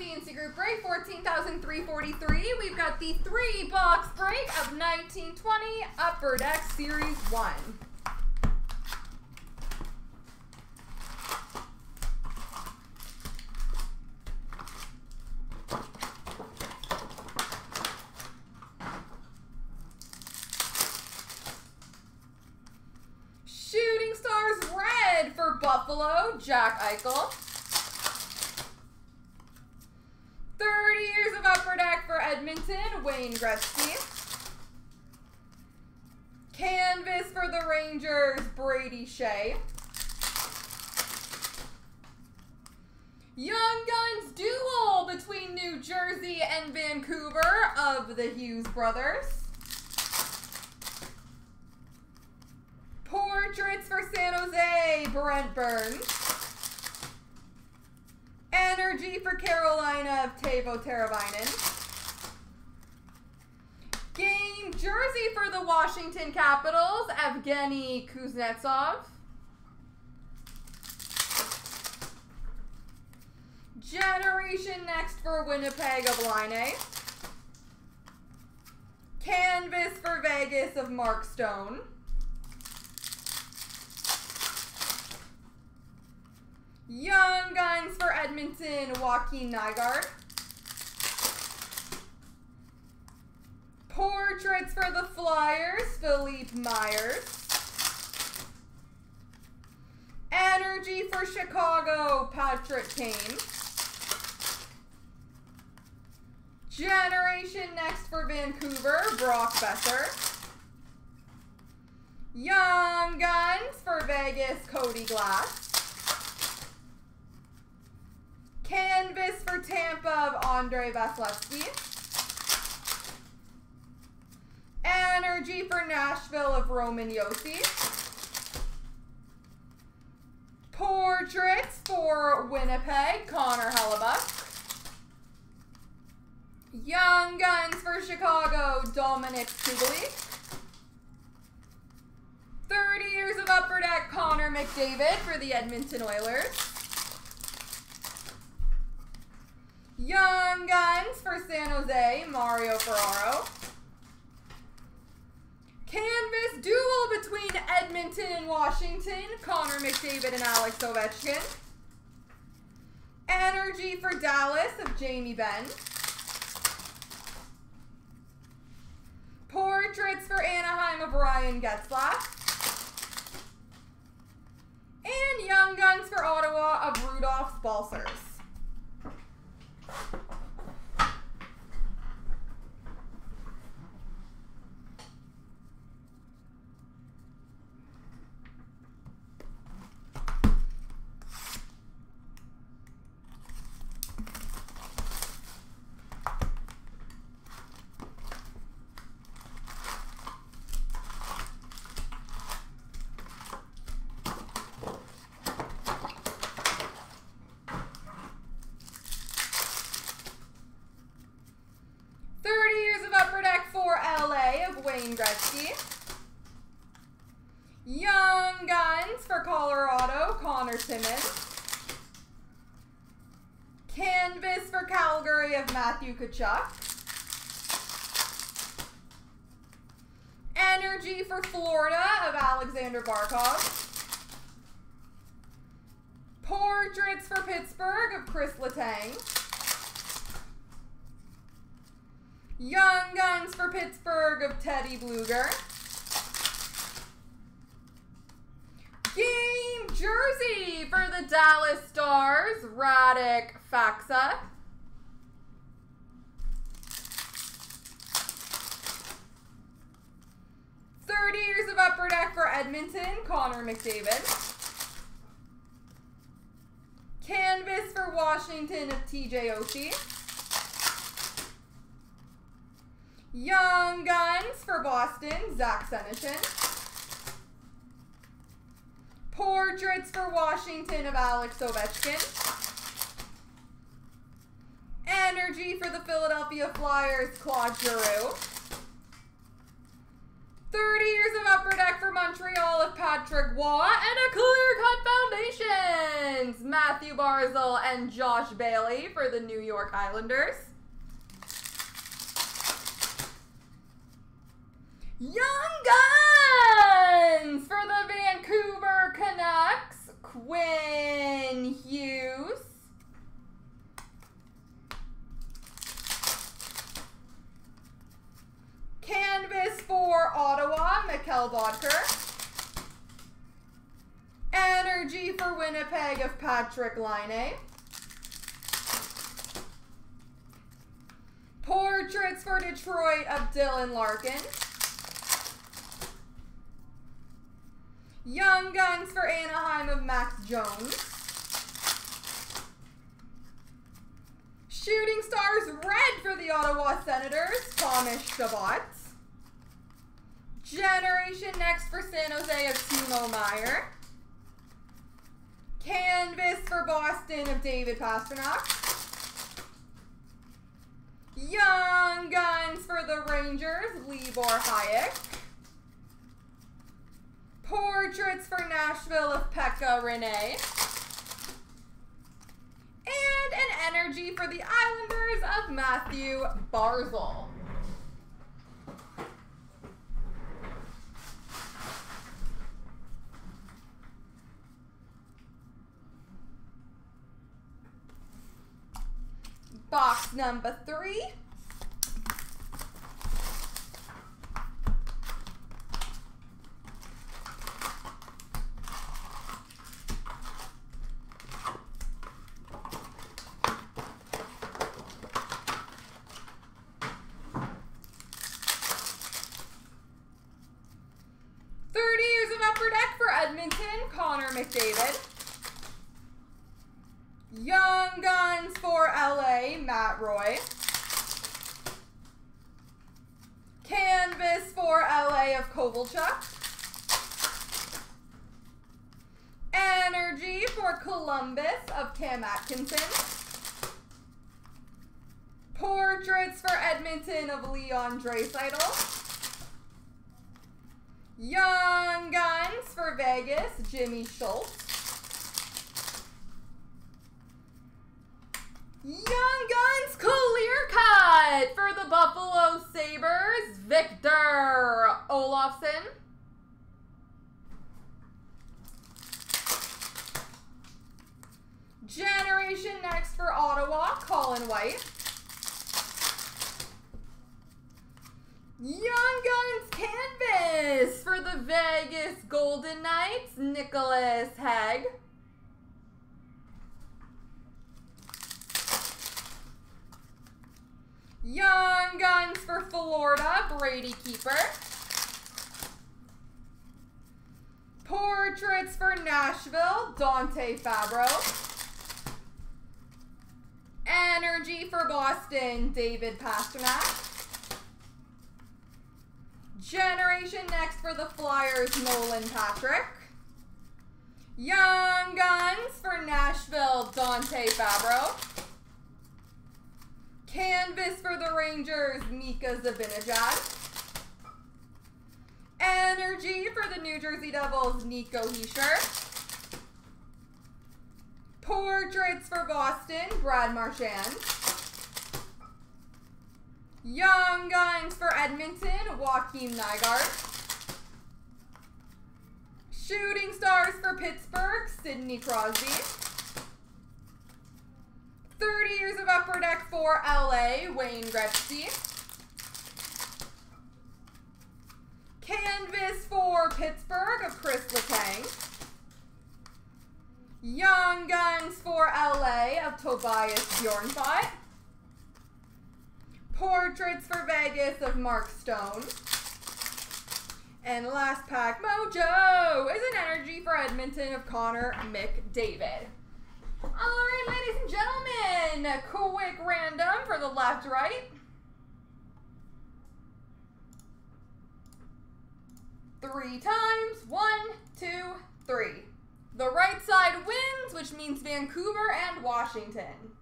CNC Group break, 14,343. We've got the 3-box break of 1920 Upper Deck Series 1. Shooting Stars red for Buffalo, Jack Eichel. 30 years of Upper Deck for Edmonton, Wayne Gretzky. Canvas for the Rangers, Brady Shea. Young Guns duel between New Jersey and Vancouver of the Hughes brothers. Portraits for San Jose, Brent Burns. Energy for Carolina of Teuvo Teravainen. Game jersey for the Washington Capitals, Evgeny Kuznetsov. Generation next for Winnipeg of Laine. Canvas for Vegas of Mark Stone. Young Guns for Edmonton, Joakim Nygard. Portraits for the Flyers, Philippe Myers. Energy for Chicago, Patrick Kane. Generation next for Vancouver, Brock Besser. Young Guns for Vegas, Cody Glass. Canvas for Tampa of Andre Vasilevsky. Energy for Nashville of Roman Josi. Portraits for Winnipeg, Connor Hellebuyck. Young Guns for Chicago, Dominic Kuzmenko. 30 years of Upper Deck, Connor McDavid for the Edmonton Oilers. Young Guns for San Jose, Mario Ferraro. Canvas duel between Edmonton and Washington, Connor McDavid and Alex Ovechkin. Energy for Dallas of Jamie Benn. Portraits for Anaheim of Ryan Getzlaf. And Young Guns for Ottawa of Rudolph Balsers. Wayne Gretzky. Young Guns for Colorado, Connor Simmons. Canvas for Calgary of Matthew Tkachuk. Energy for Florida of Alexander Barkov. Portraits for Pittsburgh of Chris Letang. Young Guns for Pittsburgh of Teddy Bluger. Game jersey for the Dallas Stars, Radek Faksa. Thirty years of Upper Deck for Edmonton, Connor McDavid. Canvas for Washington of TJ Oshie. Young Guns for Boston, Zach Senishin. Portraits for Washington of Alex Ovechkin. Energy for the Philadelphia Flyers, Claude Giroux. 30 years of Upper Deck for Montreal of Patrick Waugh, and a clear-cut foundations, Matthew Barzal and Josh Bailey for the New York Islanders. Young Guns for the Vancouver Canucks, Quinn Hughes. Canvas for Ottawa, Mikkel Bodker. Energy for Winnipeg of Patrick Laine. Portraits for Detroit of Dylan Larkin. Young Guns for Anaheim of Max Jones. Shooting Stars red for the Ottawa Senators, Thomas Chabot. Generation Next for San Jose of Teuvo Meyer. Canvas for Boston of David Pasternak. Young Guns for the Rangers, Libor Hayek. Portraits for Nashville of Pekka Rinne. And an energy for the Islanders of Matthew Barzal. Box number 3. Connor McDavid. Young Guns for LA, Matt Roy. Canvas for LA of Kovalchuk. Energy for Columbus of Cam Atkinson. Portraits for Edmonton of Leon Draisaitl. Young Guns for Vegas, Jimmy Schultz. Young Guns clear cut for the Buffalo Sabres, Victor Olofsson. Generation Next for Ottawa, Colin White. Young Guns Canvas for the Vegas Golden Knights, Nicholas Hegg. Young Guns for Florida, Brady Keeper. Portraits for Nashville, Dante Fabbro. Energy for Boston, David Pasternak. Generation Next for the Flyers, Nolan Patrick. Young Guns for Nashville, Dante Fabbro. Canvas for the Rangers, Mika Zibanejad. Energy for the New Jersey Devils, Nico Hischier. Portraits for Boston, Brad Marchand. Young Guns for Edmonton, Joakim Nygard. Shooting Stars for Pittsburgh, Sidney Crosby. 30 years of Upper Deck for LA, Wayne Gretzky. Canvas for Pittsburgh of Chris Letang. Young Guns for LA of Tobias Bjornfot. Portraits for Vegas of Mark Stone. And last pack, Mojo, is an energy for Edmonton of Connor McDavid. All right, ladies and gentlemen, a quick random for the left, right. 3 times, 1, 2, 3. The right side wins, which means Vancouver and Washington.